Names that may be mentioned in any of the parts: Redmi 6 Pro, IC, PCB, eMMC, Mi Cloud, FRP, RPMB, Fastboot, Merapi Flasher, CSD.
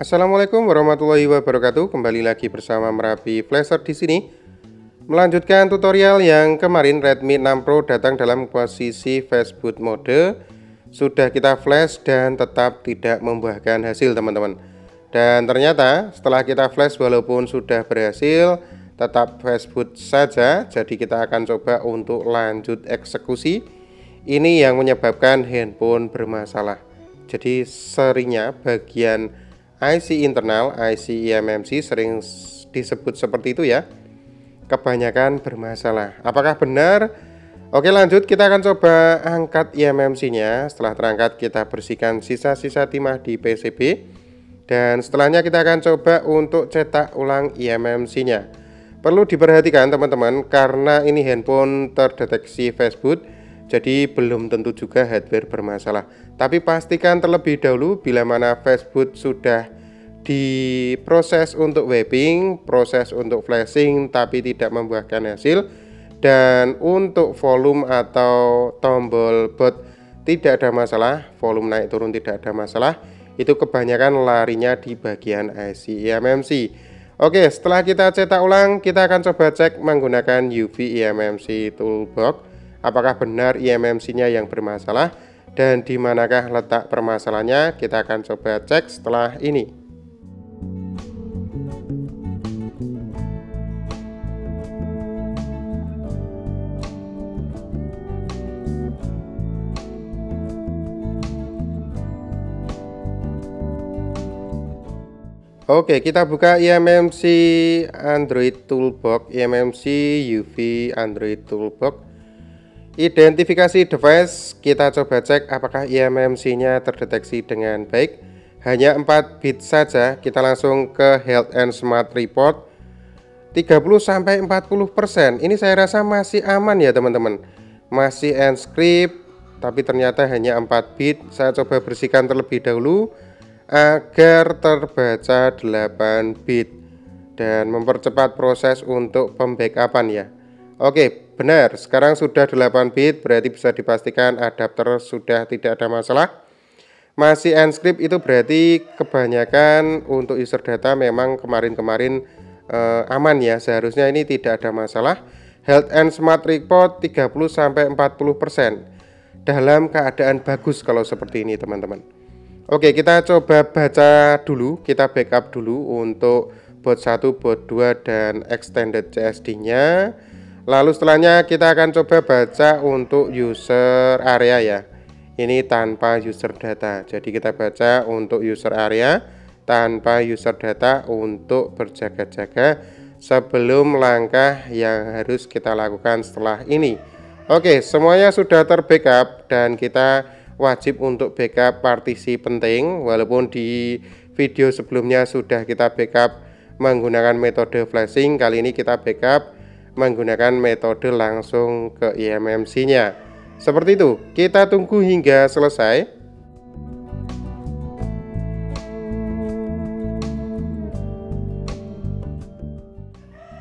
Assalamualaikum warahmatullahi wabarakatuh. Kembali lagi bersama Merapi Flasher di sini. Melanjutkan tutorial yang kemarin Redmi 6 Pro datang dalam posisi fast boot mode. Sudah kita flash dan tetap tidak membuahkan hasil, teman-teman. Dan ternyata setelah kita flash walaupun sudah berhasil tetap fast boot saja. Jadi kita akan coba untuk lanjut eksekusi. Ini yang menyebabkan handphone bermasalah. Jadi seringnya bagian IC internal, IC eMMC sering disebut seperti itu ya, kebanyakan bermasalah. Apakah benar? Oke, lanjut kita akan coba angkat eMMC nya. Setelah terangkat kita bersihkan sisa-sisa timah di PCB. Dan setelahnya kita akan coba untuk cetak ulang eMMC nya. Perlu diperhatikan teman-teman, karena ini handphone terdeteksi fast boot, jadi belum tentu juga hardware bermasalah. Tapi pastikan terlebih dahulu bila mana fast boot sudah diproses untuk wiping, proses untuk flashing tapi tidak membuahkan hasil, dan untuk volume atau tombol bot tidak ada masalah, volume naik turun tidak ada masalah, itu kebanyakan larinya di bagian IC eMMC. Oke, setelah kita cetak ulang kita akan coba cek menggunakan UV eMMC toolbox. Apakah benar eMMC-nya yang bermasalah dan di manakah letak permasalahannya? Kita akan coba cek setelah ini. Oke, kita buka eMMC Android Toolbox, eMMC UV Android Toolbox. Identifikasi device, kita coba cek apakah eMMC-nya terdeteksi dengan baik. Hanya 4 bit saja, kita langsung ke Health and Smart Report. 30-40%, ini saya rasa masih aman ya teman-teman. Masih enscript, tapi ternyata hanya 4 bit. Saya coba bersihkan terlebih dahulu agar terbaca 8 bit dan mempercepat proses untuk pembackupan ya. Oke, benar, sekarang sudah 8 bit, berarti bisa dipastikan adapter sudah tidak ada masalah. Masih enscript itu berarti kebanyakan untuk user data memang kemarin-kemarin aman ya, seharusnya ini tidak ada masalah. Health and Smart Report 30-40%, dalam keadaan bagus kalau seperti ini teman-teman. Oke, kita coba baca dulu, kita backup dulu untuk bot 1, bot 2 dan extended CSD nya. Lalu setelahnya kita akan coba baca untuk user area ya. Ini tanpa user data. Jadi kita baca untuk user area tanpa user data untuk berjaga-jaga sebelum langkah yang harus kita lakukan setelah ini. Oke, semuanya sudah terbackup dan kita wajib untuk backup partisi penting. Walaupun di video sebelumnya sudah kita backup menggunakan metode flashing, kali ini kita backup menggunakan metode langsung ke eMMC nya. Seperti itu, kita tunggu hingga selesai.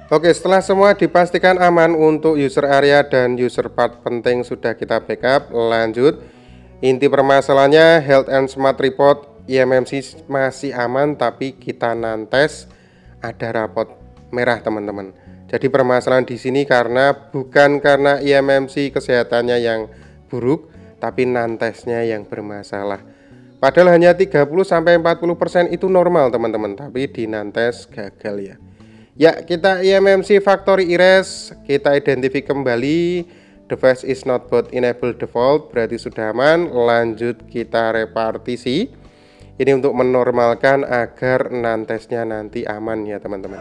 Oke, setelah semua dipastikan aman untuk user area dan user part penting sudah kita backup. Lanjut, inti permasalahannya Health and Smart Report eMMC masih aman, tapi kita nantes ada rapot merah teman-teman. Jadi permasalahan di sini karena bukan karena eMMC kesehatannya yang buruk, tapi nantesnya yang bermasalah. Padahal hanya 30-40% itu normal teman-teman, tapi di nantes gagal ya. Ya, kita eMMC factory erase, kita identifikasi kembali device is not boot enable default, berarti sudah aman. Lanjut kita repartisi. Ini untuk menormalkan agar nantesnya nanti aman ya teman-teman.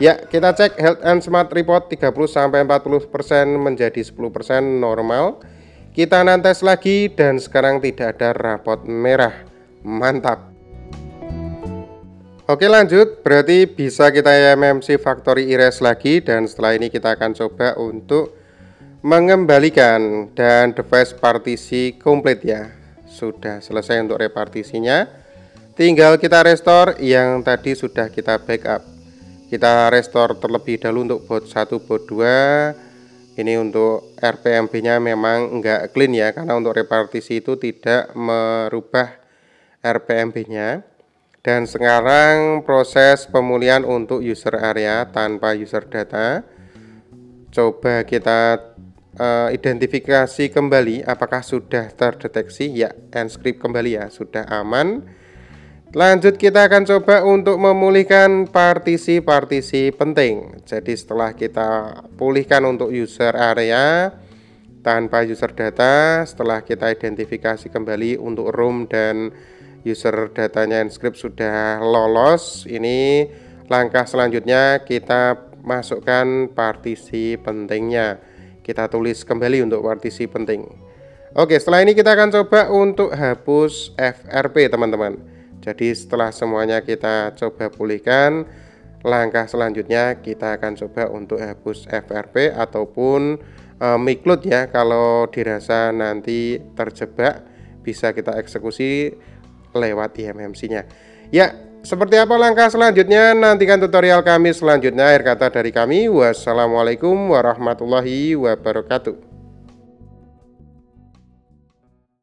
Ya, kita cek Health and Smart Report 30-40% menjadi 10% normal. Kita nantes lagi dan sekarang tidak ada rapot merah. Mantap. Oke, lanjut, berarti bisa kita eMMC factory erase lagi dan setelah ini kita akan coba untuk mengembalikan dan device partisi komplit ya. Sudah selesai untuk repartisinya. Tinggal kita restore yang tadi sudah kita backup. Kita restore terlebih dahulu untuk bot 1, bot 2. Ini untuk RPMB nya memang enggak clean ya, karena untuk repartisi itu tidak merubah RPMB nya. Dan sekarang proses pemulihan untuk user area tanpa user data. Coba kita identifikasi kembali apakah sudah terdeteksi, ya, unscript kembali, ya, sudah aman. Lanjut kita akan coba untuk memulihkan partisi-partisi penting. Jadi setelah kita pulihkan untuk user area tanpa user data, setelah kita identifikasi kembali untuk room dan user datanya unscript sudah lolos, ini langkah selanjutnya kita masukkan partisi pentingnya. Kita tulis kembali untuk partisi penting. Oke, setelah ini kita akan coba untuk hapus FRP, teman-teman. Jadi setelah semuanya kita coba pulihkan, langkah selanjutnya kita akan coba untuk hapus FRP ataupun Mi Cloud, ya. Kalau dirasa nanti terjebak, bisa kita eksekusi lewat eMMC nya ya. Seperti apa langkah selanjutnya, nantikan tutorial kami selanjutnya. Akhir kata dari kami, wassalamualaikum warahmatullahi wabarakatuh.